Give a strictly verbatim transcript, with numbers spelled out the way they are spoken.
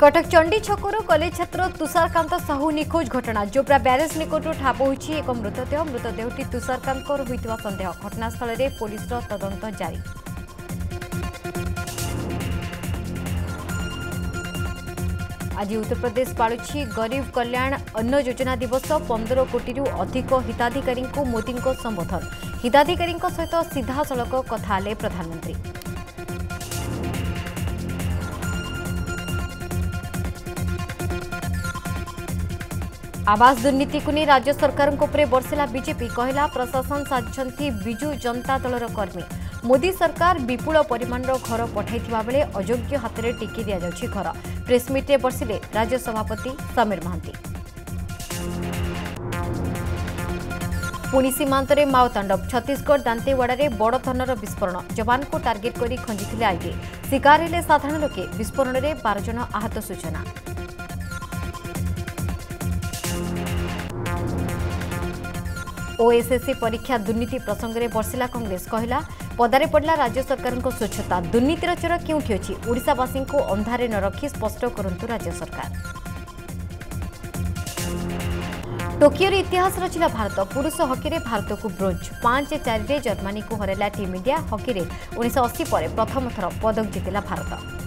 Cuttack Chandi छकरो college छात्र तुषारकांत साहू निखोज घटना जोब्रा barrage निकटू ठाप होई एक मृतदेह मृतदेहटी तुषारकांतर होइतवा संदेह घटनास्थल रे पुलिस रो तदंत जारी। आज उत्तर प्रदेश पाळुछि गरीब कल्याण अन्न योजना दिवस पंद्रह कोटी रु अधिक हिताधिकारी को मोदी को संबोधन हिताधिकारी सहित सीधासलख कथा ले प्रधानमंत्री। आवास दुर्नीति को नहीं राज्य सरकार बर्षिला बीजेपी कहला प्रशासन साजिशंती विजु जनता दलर कर्मी मोदी सरकार विपुल परिमाण घर पठाइथिबा बेले अयोग्य हाथ में टिकी दिया जाउछि घर प्रेसमिट्रे बर्षिले राज्य सभापति समीर महांती। पुणी सीमांत में माओ तांडव छत्तीसगढ़ दांतेवाड़ा बड़ धनर विस्फोरण जवान को टार्गेट कर खंजी आईडी शिकार हेले साधारण लोके विस्फोरण में बारह जन आहत सूचना। ओएसएससी परीक्षा दुर्नीति प्रसंग में बर्षिला कांग्रेस कहला पदारे पड़ा राज्य सरकार को स्वच्छता दुर्नीतिर चोर क्योंकि अच्छी ओडावासी को अंधारे न रखी स्पष्ट करंतु राज्य सरकार। टोकियो इतिहास रचिला भारत पुरुष हॉकी में भारत को ब्रोंज पांच चार जर्मनी को हरैला टीम इंडिया हॉकी में उन्नीस सौ अस्सी पर प्रथम थर पदक जितिला भारत।